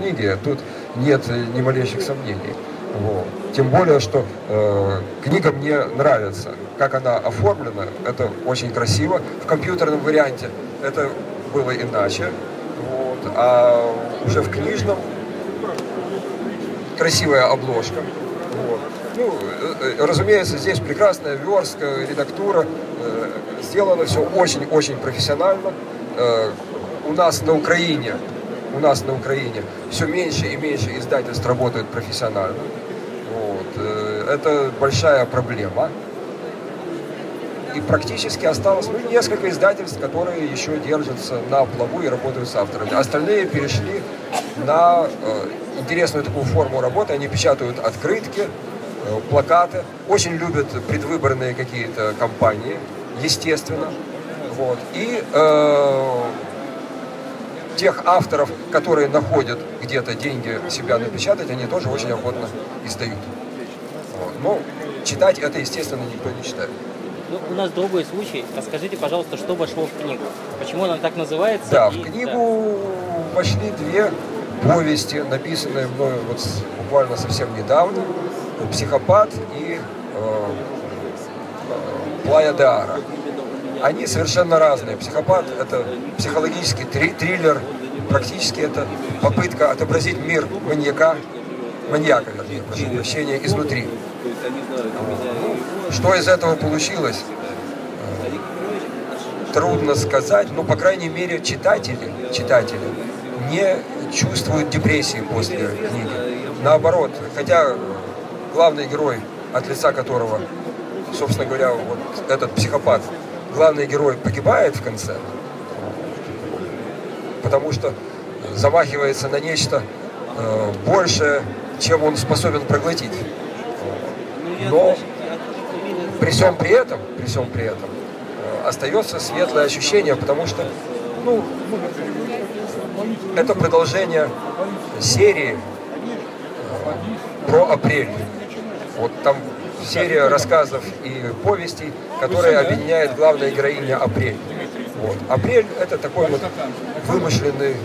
книги, тут нет ни малейших сомнений. Вот. Тем более, что книга мне нравится. Как она оформлена, это очень красиво. В компьютерном варианте это было иначе. Вот. А уже в книжном красивая обложка. Вот. Ну, разумеется, здесь прекрасная верстка, редактура. Сделано все очень-очень профессионально. У нас на Украине все меньше и меньше издательств работают профессионально. Вот. Это большая проблема. И практически осталось несколько издательств, которые еще держатся на плаву и работают с авторами. Остальные перешли на интересную такую форму работы. Они печатают открытки, плакаты. Очень любят предвыборные какие-то кампании, естественно. Вот. И тех авторов, которые находят где-то деньги себя напечатать, они тоже очень охотно издают. Вот. Но читать это, естественно, никто не читает. Ну, у нас другой случай. Расскажите, пожалуйста, что вошло в книгу? Почему она так называется? Да, в книгу вошли две повести, написанные мною вот буквально совсем недавно. «Психопат» и «Плая де Ара». Они совершенно разные. «Психопат» — это психологический триллер, практически это попытка отобразить мир маньяка, прошу прощения, изнутри. Что из этого получилось, трудно сказать, но, по крайней мере, читатели не чувствуют депрессии после книги. Наоборот, хотя главный герой, от лица которого, собственно говоря, вот этот психопат, главный герой погибает в конце, потому что замахивается на нечто большее, чем он способен проглотить. Но при всем при этом, остается светлое ощущение, потому что это продолжение серии про апрель. Вот там серия рассказов и повестей, которые объединяет главная героиня Апрель. Вот. Апрель – это такой вот вымышленный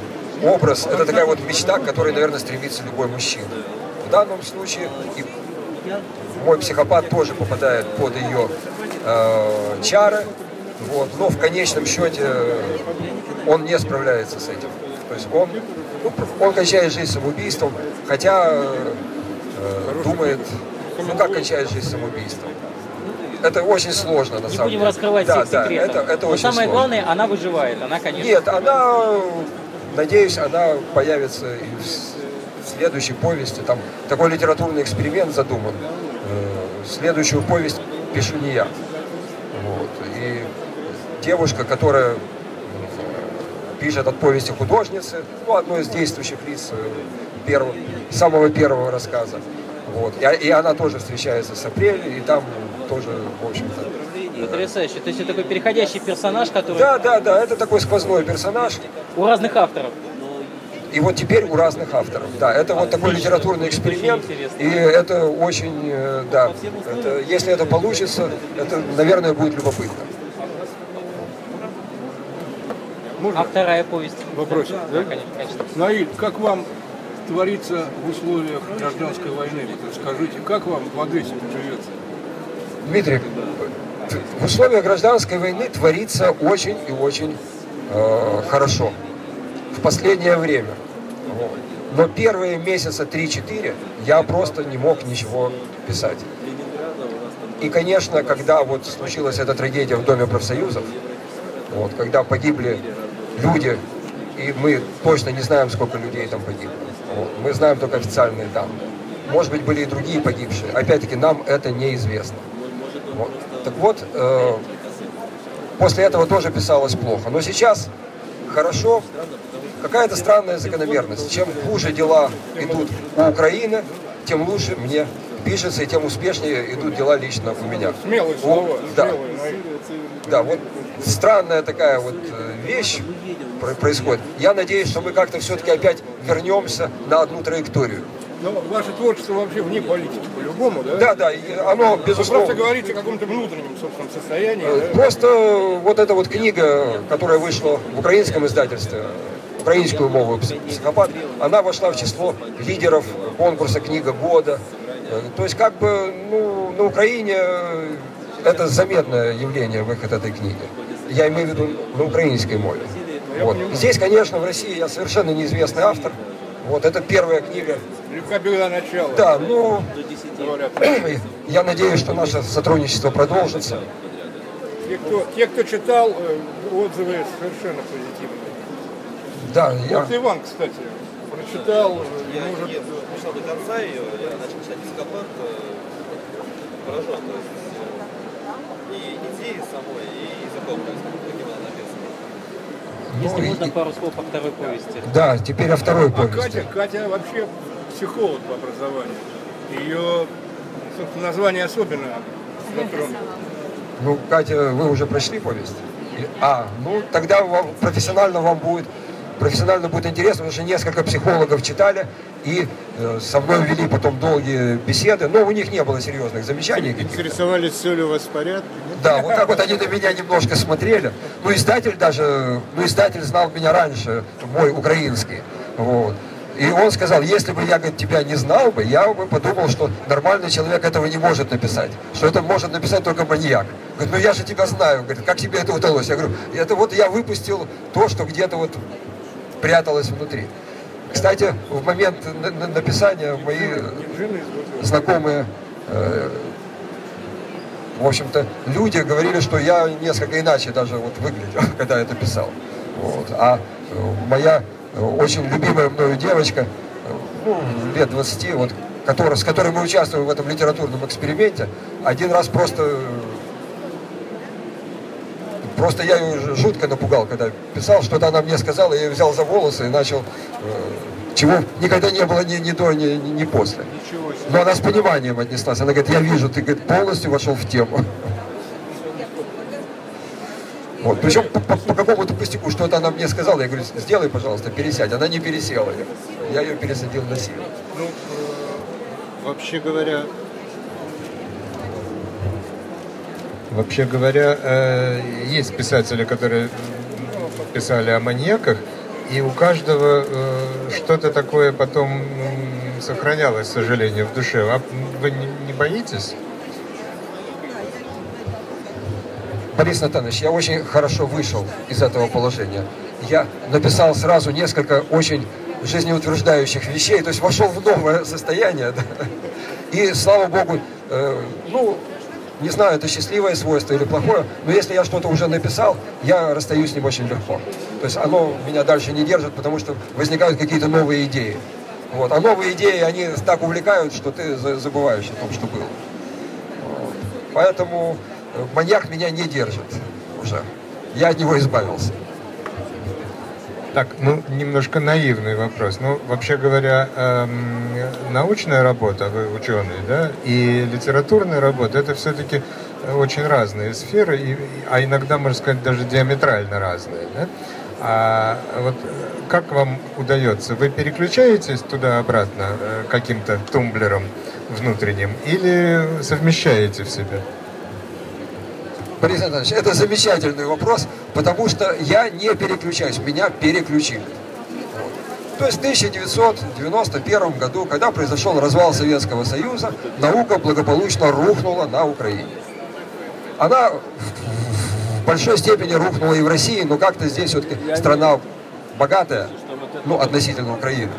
образ, это такая вот мечта, к которой, наверное, стремится любой мужчина. В данном случае и мой психопат тоже попадает под ее чары, вот, но в конечном счете он не справляется с этим. То есть он кончает жизнь самоубийством, хотя думает, как кончает жизнь самоубийством. Это очень сложно, на самом деле. Не будем раскрывать всех секретов. Да, это очень сложно. Самое главное, она выживает, она, конечно. Нет, она, надеюсь, она появится и в следующей повести. Там такой литературный эксперимент задуман. Следующую повесть пишу не я. Вот. И девушка, которая пишет от повести художницы, одной из действующих лиц самого первого рассказа. Вот. И она тоже встречается с Апрелью, и там тоже, в общем-то... Потрясающе. То есть это такой переходящий персонаж, который... Да, это такой сквозной персонаж. У разных авторов. И вот теперь у разных авторов. Да, это вот такой литературный эксперимент. И это очень, да, если это получится, это, наверное, будет любопытно. Можно? А вторая повесть? Вопросик, да? Конечно. Наиль, как вам творится в условиях гражданской войны? Скажите, как вам в Одессе живется? Дмитрий, в условиях гражданской войны творится очень и очень хорошо. В последнее время. Но первые месяца 3-4 я просто не мог ничего писать. И, конечно, когда вот случилась эта трагедия в Доме профсоюзов, вот, когда погибли люди, и мы точно не знаем, сколько людей там погибло. Вот, мы знаем только официальные данные. Может быть, были и другие погибшие. Опять-таки, нам это неизвестно. Вот. Так вот, после этого тоже писалось плохо. Но сейчас хорошо. Какая-то странная закономерность. Чем хуже дела идут у Украины, тем лучше мне пишется, и тем успешнее идут дела лично у меня. Смелые слова. Да. Да, вот странная такая вот вещь происходит. Я надеюсь, что мы как-то все-таки опять вернемся на одну траекторию. Но ваше творчество вообще вне политики по-любому, да? Да, оно безусловно... Вы просто говорите о каком-то внутреннем собственном состоянии. Просто да? Вот эта вот книга, которая вышла в украинском издательстве, «Украинскую мову психопат», она вошла в число лидеров конкурса «Книга года». То есть как бы на Украине это заметное явление, выход этой книги. Я имею в виду на украинской мове. Вот. Здесь, конечно, в России я совершенно неизвестный автор. Вот, это первая книга. Да, ну, я надеюсь, что наше сотрудничество продолжится. Те, кто читал, отзывы совершенно позитивные. Да, я... Вот Иван, кстати, прочитал. Я уже пришел до конца ее, я начал читать «Психопат», поражен, то есть и идеи самой, и языком, каким она написана. Если можно, пару слов о второй повести. Да, теперь о второй повести. Катя вообще психолог по образованию. Ее, собственно, название особенно затронуло. Ну, Катя, вы уже прочли повесть? А, ну, тогда вам, профессионально будет интересно, потому что несколько психологов читали и со мной вели потом долгие беседы, но у них не было серьезных замечаний. Интересовались, все ли у вас в порядке? Да, вот так вот они на меня немножко смотрели. Ну, издатель даже, издатель знал меня раньше, мой украинский, вот. И он сказал, если бы я, говорит, тебя не знал бы, я бы подумал, что нормальный человек этого не может написать, что это может написать только маньяк. Говорит, ну я же тебя знаю, говорит, как тебе это удалось? Я говорю, это вот я выпустил то, что где-то вот пряталось внутри. Кстати, в момент написания мои знакомые, в общем-то, люди говорили, что я несколько иначе даже вот выглядел, когда это писал. Вот. А моя... очень любимая мною девочка, ну, лет 20, вот, с которой мы участвуем в этом литературном эксперименте, один раз просто я ее жутко напугал, когда писал, что-то она мне сказала, я ее взял за волосы и начал, чего никогда не было ни до, ни после. Но она с пониманием отнеслась, она говорит, я вижу, ты, говорит, полностью вошел в тему. Вот. Причем по какому-то пустяку, что-то она мне сказала, я говорю, сделай, пожалуйста, пересядь. Она не пересела, я ее пересадил на силу. Ну, вообще говоря, есть писатели, которые писали о маньяках, и у каждого что-то такое потом сохранялось, к сожалению, в душе. А вы не боитесь? Борис Натанович, я очень хорошо вышел из этого положения. Я написал сразу несколько очень жизнеутверждающих вещей, то есть вошел в новое состояние. Да? И, слава богу, ну, не знаю, это счастливое свойство или плохое, но если я что-то уже написал, я расстаюсь с ним очень легко. То есть оно меня дальше не держит, потому что возникают какие-то новые идеи. Вот. А новые идеи, они так увлекают, что ты забываешь о том, что было. Вот. Поэтому... маньяк меня не держит уже. Я от него избавился. Так, ну, немножко наивный вопрос. Ну, вообще говоря, научная работа, вы ученый, да, и литературная работа, это все-таки очень разные сферы, а иногда, можно сказать, даже диаметрально разные, да? А вот как вам удается? Вы переключаетесь туда-обратно каким-то тумблером внутренним или совмещаете в себе? Борис Анатольевич, это замечательный вопрос, потому что я не переключаюсь, меня переключили. То есть в 1991 году, когда произошел развал Советского Союза, наука благополучно рухнула на Украине. Она в большой степени рухнула и в России, но как-то здесь все-таки страна богатая, ну, относительно Украины,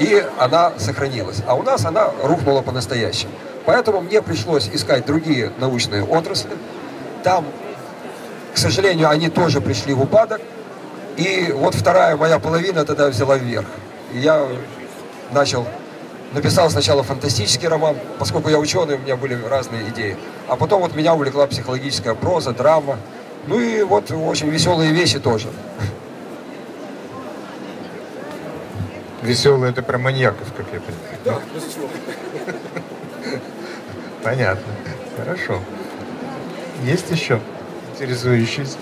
и она сохранилась. А у нас она рухнула по-настоящему. Поэтому мне пришлось искать другие научные отрасли. Там, к сожалению, они тоже пришли в упадок. И вот вторая моя половина тогда взяла вверх. И я написал сначала фантастический роман, поскольку я ученый, у меня были разные идеи. А потом вот меня увлекла психологическая проза, драма. Ну и вот очень веселые вещи тоже. Веселые — это про маньяков, как я понимаю. Да, безусловно. Понятно. Хорошо. Есть еще интересующиеся?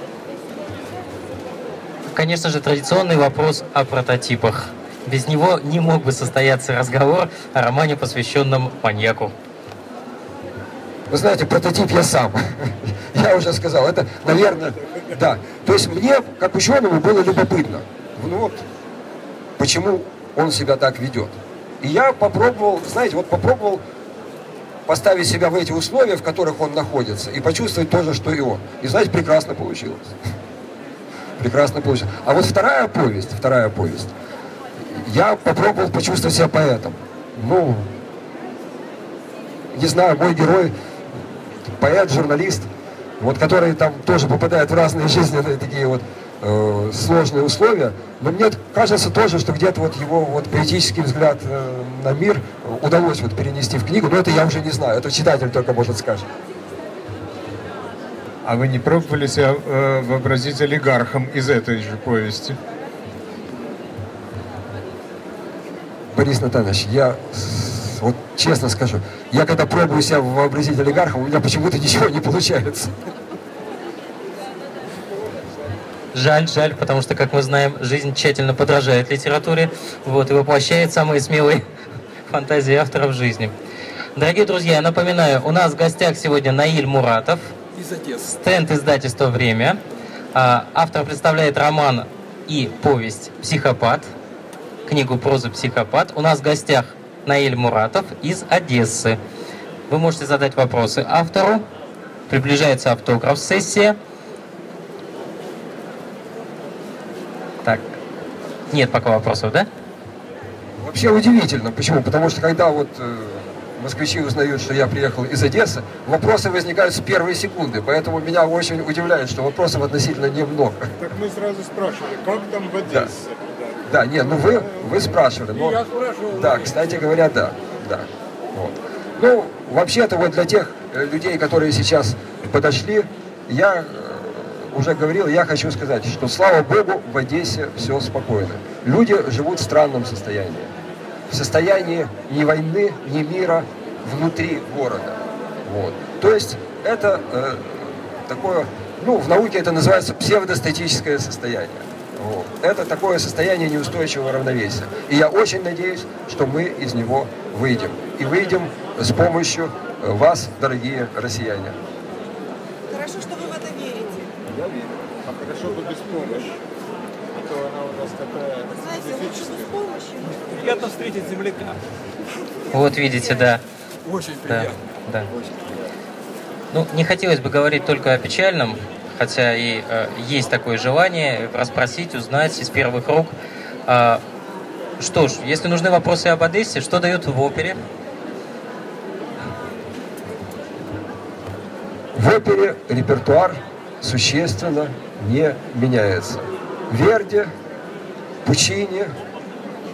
Конечно же, традиционный вопрос о прототипах. Без него не мог бы состояться разговор о романе, посвященном маньяку. Вы знаете, прототип я сам. Я уже сказал. Это, наверное, да. То есть мне, как ученому, было любопытно. ну вот, почему он себя так ведет. И я попробовал, знаете, вот попробовал поставить себя в эти условия, в которых он находится, и почувствовать то же, что и он. И, знаете, прекрасно получилось. Прекрасно получилось. А вот вторая повесть. Я попробовал почувствовать себя поэтом. Ну, не знаю, мой герой, поэт, журналист, вот который там тоже попадает в разные жизненные такие вот сложные условия, но мне кажется тоже, что где-то вот его вот поэтический взгляд на мир удалось вот перенести в книгу, но это я уже не знаю, это читатель только может скажет. А вы не пробовали себя вообразить олигархом из этой же повести? Борис Натанович, я вот честно скажу, я когда пробую себя вообразить олигархом, у меня почему-то ничего не получается. Жаль, жаль, потому что, как мы знаем, жизнь тщательно подражает литературе, вот, и воплощает самые смелые фантазии автора в жизни. Дорогие друзья, я напоминаю, у нас в гостях сегодня Наиль Муратов, стенд издательства «Время». Автор представляет роман и повесть «Психопат», книгу прозы «Психопат». У нас в гостях Наиль Муратов из Одессы. Вы можете задать вопросы автору. Приближается автограф-сессия. Так, нет пока вопросов, да? Вообще удивительно. Почему? Потому что когда вот москвичи узнают, что я приехал из Одессы, вопросы возникают с первой секунды. Поэтому меня очень удивляет, что вопросов относительно немного. Так мы сразу спрашивали, как там в Одессе? Да, да, нет, ну вы спрашивали. Но... Я спрашивал. Да, кстати говоря, да. Да. Вот. Ну, вообще-то вот для тех людей, которые сейчас подошли, я... уже говорил, я хочу сказать, что, слава Богу, в Одессе все спокойно. Люди живут в странном состоянии. В состоянии ни войны, ни мира внутри города. Вот. То есть это такое, ну, в науке это называется псевдостатическое состояние. Вот. Это такое состояние неустойчивого равновесия. И я очень надеюсь, что мы из него выйдем. И выйдем с помощью вас, дорогие россияне. Хорошо, что вы в это верите. Я верю. А хорошо бы без помощи. А то она у нас такая... Знаете, лучше без помощи. Приятно встретить земляка. Вот видите, да. Очень приятно. Да. Да. Очень приятно. Ну, не хотелось бы говорить только о печальном, хотя и есть такое желание расспросить, узнать из первых рук. Что ж, если нужны вопросы об Одессе, что дают в опере? В опере репертуар существенно не меняется. Верди, Пучини,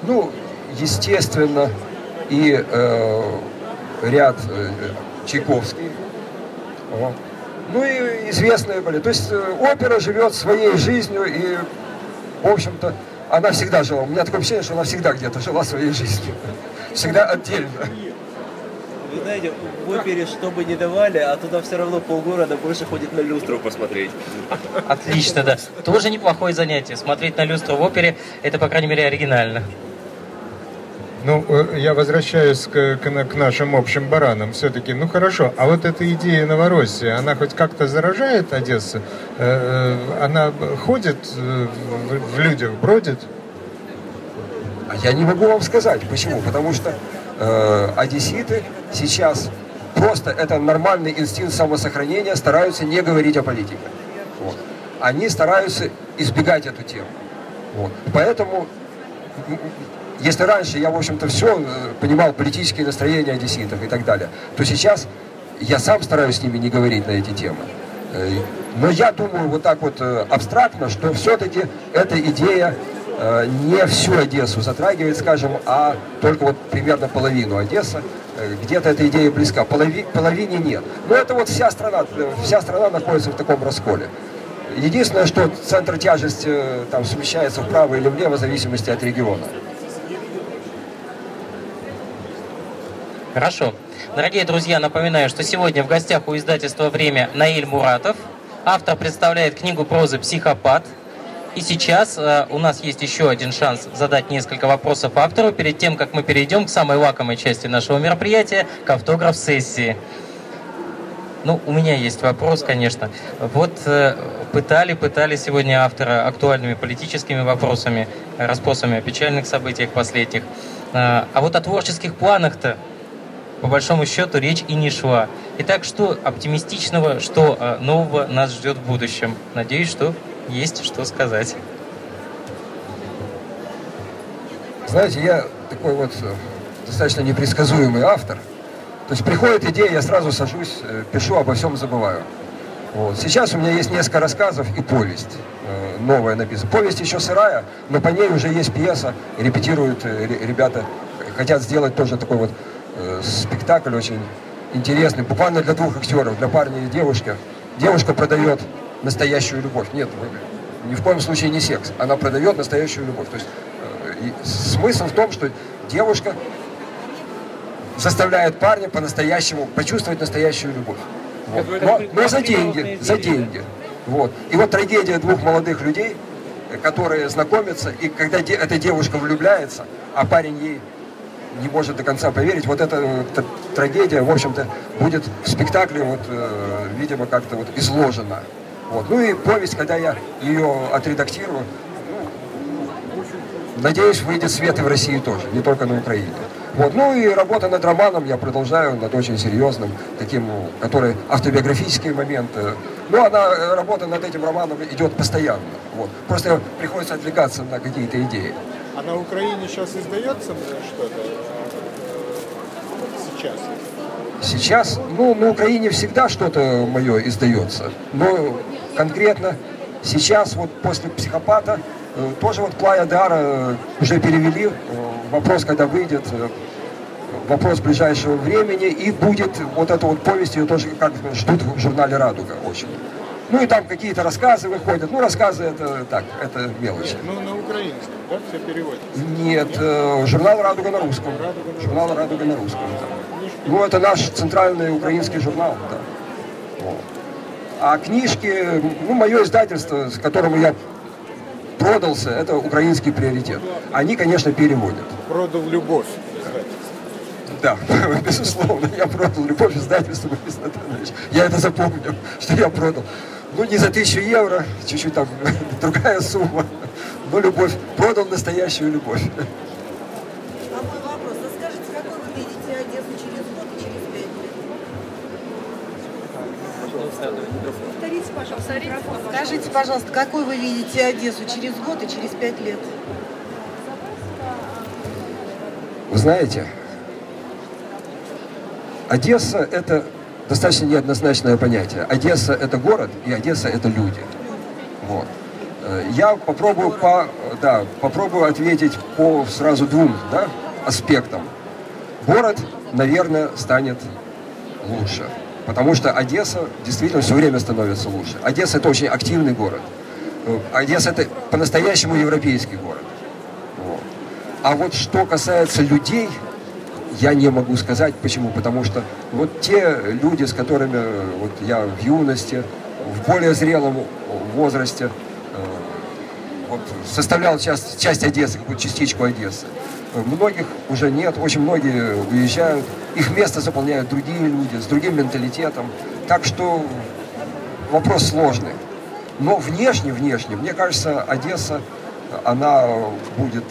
ну, естественно, и ряд Чайковский. Вот. Ну и известные были. То есть опера живет своей жизнью, и, в общем-то, она всегда жила. У меня такое ощущение, что она всегда где-то жила своей жизнью. Всегда отдельно. Вы знаете, в опере что бы ни давали, а туда все равно полгорода больше ходит на люстру посмотреть. Отлично, да. Тоже неплохое занятие. Смотреть на люстру в опере, это, по крайней мере, оригинально. Ну, я возвращаюсь к нашим общим баранам все-таки. Ну, хорошо, а вот эта идея Новороссии, она хоть как-то заражает Одессу? Она ходит в людях, бродит? А я не могу вам сказать, почему. Потому что одесситы сейчас просто, это нормальный инстинкт самосохранения, стараются не говорить о политике. Вот. Они стараются избегать эту тему. Вот. Поэтому, если раньше я, в общем-то, все понимал, политические настроения одесситов и так далее, то сейчас я сам стараюсь с ними не говорить на эти темы. Но я думаю вот так вот абстрактно, что все-таки эта идея не всю Одессу затрагивает, скажем, а только вот примерно половину Одессы. Где-то эта идея близка, половине нет. Но это вот вся страна находится в таком расколе. Единственное, что центр тяжести там смещается вправо или влево, в зависимости от региона. Хорошо. Дорогие друзья, напоминаю, что сегодня в гостях у издательства «Время» Наиль Муратов. Автор представляет книгу прозы «Психопат». И сейчас у нас есть еще один шанс задать несколько вопросов автору перед тем, как мы перейдем к самой лакомой части нашего мероприятия, к автограф-сессии. Ну, у меня есть вопрос, конечно. Вот пытали сегодня автора актуальными политическими вопросами, расспросами о печальных событиях последних. А вот о творческих планах-то, по большому счету, речь и не шла. Итак, что оптимистичного, что нового нас ждет в будущем? Надеюсь, что есть что сказать. Знаете, я такой вот достаточно непредсказуемый автор. То есть приходит идея, я сразу сажусь, пишу, обо всем забываю. Вот. Сейчас у меня есть несколько рассказов и повесть новая написана. Повесть еще сырая, но по ней уже есть пьеса, репетируют ребята, хотят сделать тоже такой вот спектакль очень интересный, буквально для двух актеров, для парня и девушки. Девушка продает настоящую любовь. Нет, ни в коем случае не секс. Она продает настоящую любовь. То есть смысл в том, что девушка заставляет парня по-настоящему почувствовать настоящую любовь. Вот. Но за деньги, за деньги. Вот. И вот трагедия двух молодых людей, которые знакомятся, и когда эта девушка влюбляется, а парень ей не может до конца поверить, вот эта трагедия, в общем-то, будет в спектакле, вот, видимо, как-то вот изложена. Вот. Ну и повесть, когда я ее отредактирую, надеюсь, выйдет в свет и в России тоже, не только на Украине. Вот. Ну и работа над романом я продолжаю, над очень серьезным, таким, который автобиографические моменты. Но она, работа над этим романом идет постоянно. Вот. Просто приходится отвлекаться на какие-то идеи. А на Украине сейчас издается что-то? Сейчас? Сейчас? Ну, на Украине всегда что-то мое издается. Но конкретно сейчас, вот после «Психопата», тоже вот «Плая де Ара» уже перевели, вопрос, когда выйдет, вопрос ближайшего времени, и будет вот эта вот повесть, ее тоже как ждут в журнале «Радуга» очень. Ну и там какие-то рассказы выходят, ну рассказы это так, это мелочи. Ну на украинском, да, все переводится? Нет, журнал «Радуга» на русском, журнал «Радуга» на русском. Ну это наш центральный украинский журнал, да. А книжки, ну мое издательство, с которому я продался, это украинский приоритет. Они, конечно, переводят. Продал любовь издательству. Да, безусловно, я продал любовь издательству. Я это запомнил, что я продал. Ну, не за 1000 евро, чуть-чуть там другая сумма, но любовь. Продал настоящую любовь. А мой вопрос, расскажите, какой вы видите Одессу через год и через 5 лет? Скажите, пожалуйста, какой вы видите Одессу через год и через 5 лет? Вы знаете, Одесса – это достаточно неоднозначное понятие. Одесса – это город, и Одесса – это люди. Вот. Я попробую, попробую ответить по сразу двум аспектам. Город, наверное, станет лучше. Потому что Одесса действительно все время становится лучше. Одесса – это очень активный город. Одесса – это по-настоящему европейский город. Вот. А вот что касается людей, я не могу сказать. Почему? Потому что вот те люди, с которыми вот я в юности, в более зрелом возрасте вот, составлял часть Одессы, какую-то частичку Одессы. Многих уже нет, очень многие уезжают, их место заполняют другие люди с другим менталитетом. Так что вопрос сложный. Но внешне, мне кажется, Одесса, она будет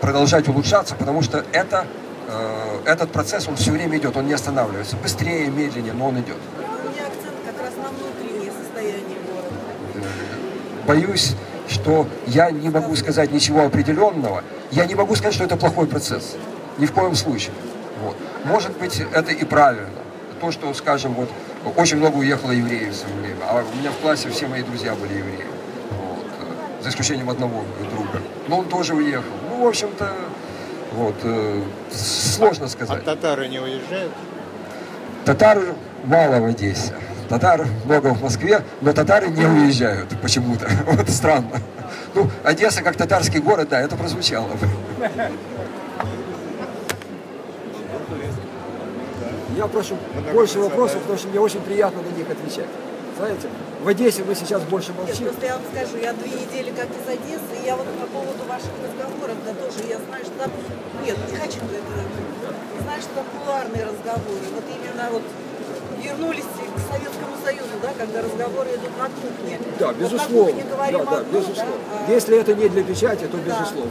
продолжать улучшаться, потому что этот процесс, он все время идет, он не останавливается. Быстрее, медленнее, но он идет. У меня акцент как раз на внутреннее состояние города. Боюсь, что я не могу сказать ничего определенного. Я не могу сказать, что это плохой процесс. Ни в коем случае. Вот. Может быть, это и правильно. То, что, скажем, вот очень много уехало евреев в свое время. А у меня в классе все мои друзья были евреи. Вот. За исключением одного друга. Но он тоже уехал. Ну, в общем-то, вот, сложно сказать. А татары не уезжают? Татары мало в Одессе. Татар много в Москве, но татары не уезжают почему-то. Вот странно. Ну, Одесса как татарский город, да, это прозвучало бы. Я прошу больше вопросов, потому что мне очень приятно на них отвечать. Знаете, в Одессе мы сейчас больше молчим. Просто я вам скажу, я 2 недели как из Одессы, и я вот по поводу ваших разговоров, да тоже, я знаю, что там... Нет, не хочу это. Знаю, что там кулуарные разговоры, вот именно вот... вернулись к Советскому Союзу, да, когда разговоры идут на кухне. Да, безусловно. Вот безусловно. Да? Если это не для печати, то безусловно.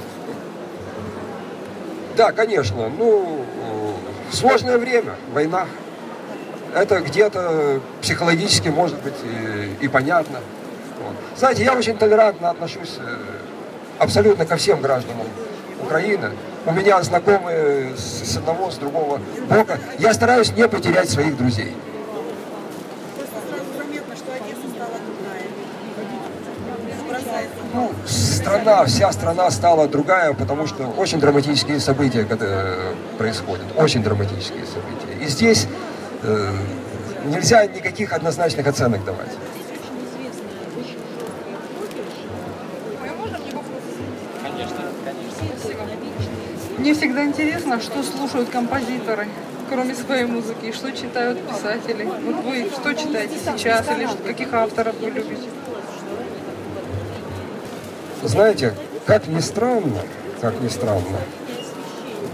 Да, конечно. Ну, сложное время, война. Это где-то психологически, может быть, и понятно. Вот. Знаете, я очень толерантно отношусь абсолютно ко всем гражданам Украины. У меня знакомые с одного, с другого бока. Я стараюсь не потерять своих друзей. Ну, страна, вся страна стала другая, потому что очень драматические события происходят. Очень драматические события. И здесь нельзя никаких однозначных оценок давать. Мне всегда интересно, что слушают композиторы, кроме своей музыки, что читают писатели. Вот вы что читаете сейчас или каких авторов вы любите? Знаете, как ни странно,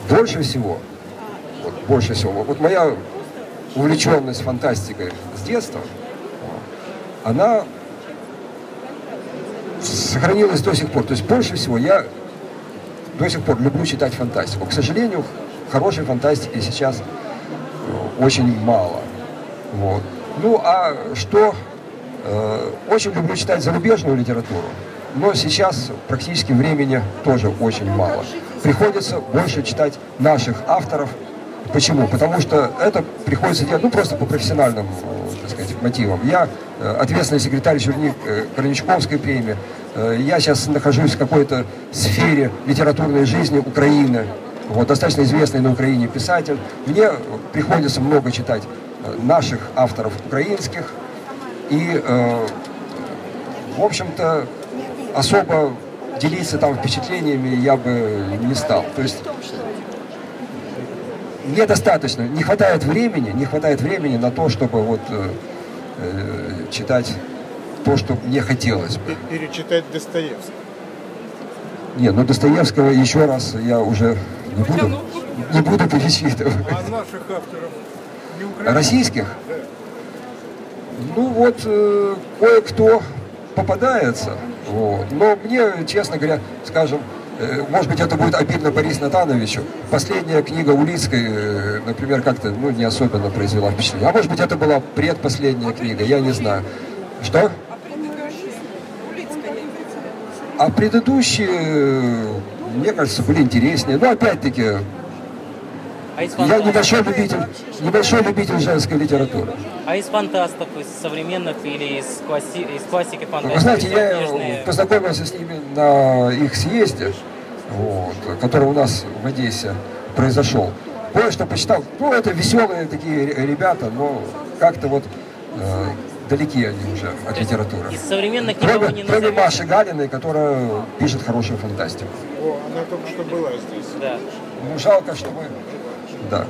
больше всего, вот моя увлеченность фантастикой с детства, она сохранилась до сих пор. То есть больше всего я до сих пор люблю читать фантастику. К сожалению, хорошей фантастики сейчас очень мало. Вот. Ну, а что? Очень люблю читать зарубежную литературу, но сейчас практически времени тоже очень мало. Приходится больше читать наших авторов. Почему? Потому что это приходится делать, ну, просто по профессиональным, так сказать, мотивам. Я ответственный секретарь Черни-Корничковской премии. Я сейчас нахожусь в какой-то сфере литературной жизни Украины. Вот, достаточно известный на Украине писатель. Мне приходится много читать наших авторов украинских. И, в общем-то, особо делиться там впечатлениями я бы не стал. То есть недостаточно, не хватает времени на то, чтобы вот читать то, что мне хотелось бы. Перечитать Достоевского. Не, ну Достоевского еще раз я уже не буду перечитывать. А наших авторов? Российских? Да. Ну вот, кое-кто попадается, вот. Но мне, честно говоря, скажем, может быть, это будет обидно Борису Натановичу. Последняя книга Улицкой, например, как-то, ну, не особенно произвела впечатление. А может быть, это была предпоследняя книга, я не знаю. Что? А предыдущие, мне кажется, были интереснее. Но опять-таки, я небольшой любитель женской литературы. А из фантастов, из современных или из классики фантастики? Вы знаете, я познакомился с ними на их съезде, вот, который у нас в Одессе произошел. Кое-что почитал. Ну, это веселые такие ребята, но как-то вот далеки они уже от литературы. Из современных никого не назовете? Кроме Маши Галиной, которая пишет хорошую фантастику. О, она только что была здесь. Да. Ну, жалко, что мы... Да.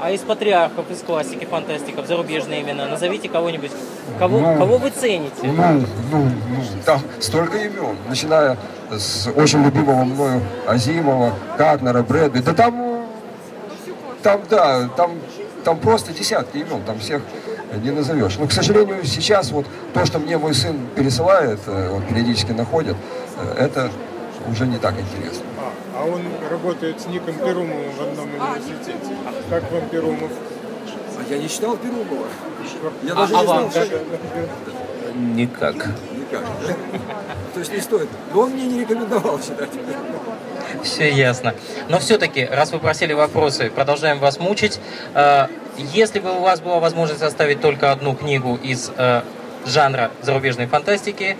А из патриархов, из классики, фантастиков, зарубежные имена, назовите кого-нибудь, кого вы цените? Там столько имен, начиная с очень любимого мною Азимова, Катнера, Брэдбери, да там просто десятки имен, там всех не назовешь. Но, к сожалению, сейчас вот то, что мне мой сын пересылает, он периодически находит, это уже не так интересно. А он работает с Ником Перумовым в одном университете. Как вам Перумов? Я не читал Перумова. Я даже не знал, как... Никак. То есть не стоит. Но он мне не рекомендовал читать. Все ясно. Но все-таки, раз вы просили вопросы, продолжаем вас мучить. Если бы у вас была возможность составить только одну книгу из жанра зарубежной фантастики,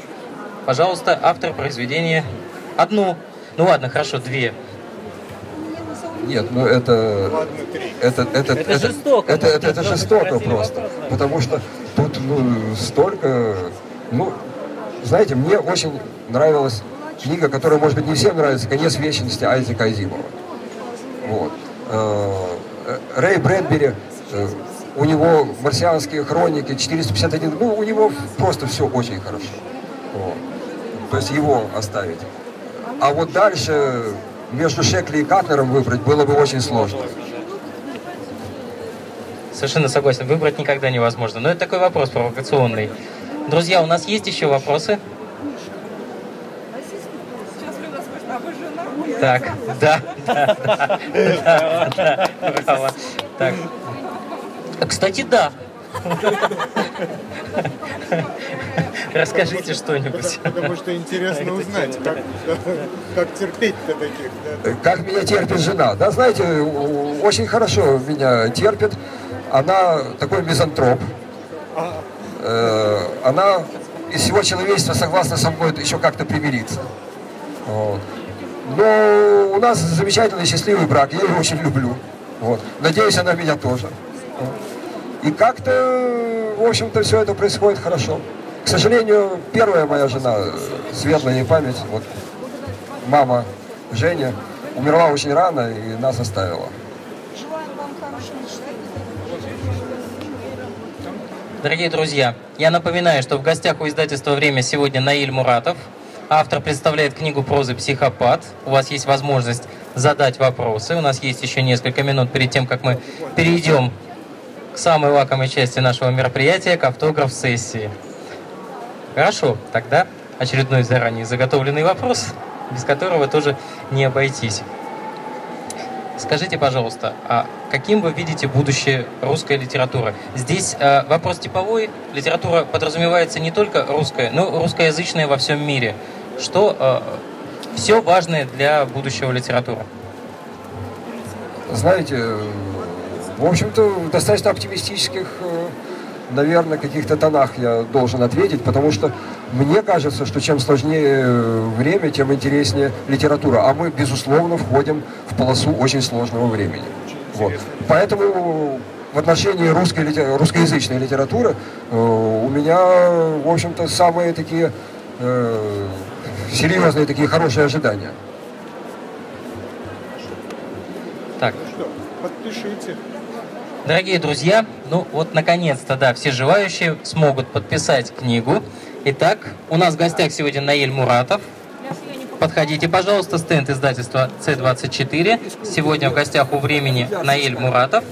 пожалуйста, автор произведения одну. Ну ладно, хорошо, две. Нет, ну это жестоко. Это жестоко просто. Вопрос, потому что тут столько... Ну, знаете, мне очень нравилась книга, которая, может быть, не всем нравится, «Конец вечности» Айзека Азимова. Вот. Рэй Брэдбери, у него «Марсианские хроники», 451, ну, у него просто все очень хорошо. Вот. То есть его оставить. А вот дальше между Шекли и Катлером выбрать было бы очень сложно. совершенно согласен. Выбрать никогда невозможно. Но это такой вопрос провокационный. Друзья, у нас есть еще вопросы? Так, да. Браво. Так. Кстати, да. Расскажите что-нибудь. Потому что интересно узнать, как терпеть-то таких. Да? Как меня терпит жена. Да, знаете, очень хорошо меня терпит. Она такой мизантроп. Она из всего человечества согласна со мной еще как-то примириться. Вот. Но у нас замечательный счастливый брак. Я его очень люблю. Вот. Надеюсь, она меня тоже. И как-то, в общем-то, все это происходит хорошо. К сожалению, первая моя жена, светлая ей память, вот, мама Женя, умерла очень рано и нас оставила. Дорогие друзья, я напоминаю, что в гостях у издательства «Время» сегодня Наиль Муратов. Автор представляет книгу прозы «Психопат». У вас есть возможность задать вопросы. У нас есть еще несколько минут перед тем, как мы перейдем к самой лакомой части нашего мероприятия, к автограф-сессии. Хорошо, тогда очередной заранее заготовленный вопрос, без которого тоже не обойтись. Скажите, пожалуйста, а каким вы видите будущее русской литературы? Здесь вопрос типовой. Литература подразумевается не только русская, но и русскоязычная во всем мире. Что все важное для будущего литературы? Знаете, в общем-то, достаточно оптимистических, наверное, каких-то тонах я должен ответить, потому что мне кажется, что чем сложнее время, тем интереснее литература. А мы, безусловно, входим в полосу очень сложного времени. Вот. Поэтому в отношении русскоязычной литературы у меня, в общем-то, самые такие серьезные, такие хорошие ожидания. Так. Что, подпишите. Дорогие друзья, ну вот наконец-то, да, все желающие смогут подписать книгу. Итак, у нас в гостях сегодня Наиль Муратов. Подходите, пожалуйста, стенд издательства C24. Сегодня в гостях у «Времени» Наиль Муратов.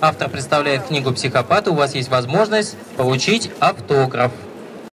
Автор представляет книгу «Психопат». У вас есть возможность получить автограф.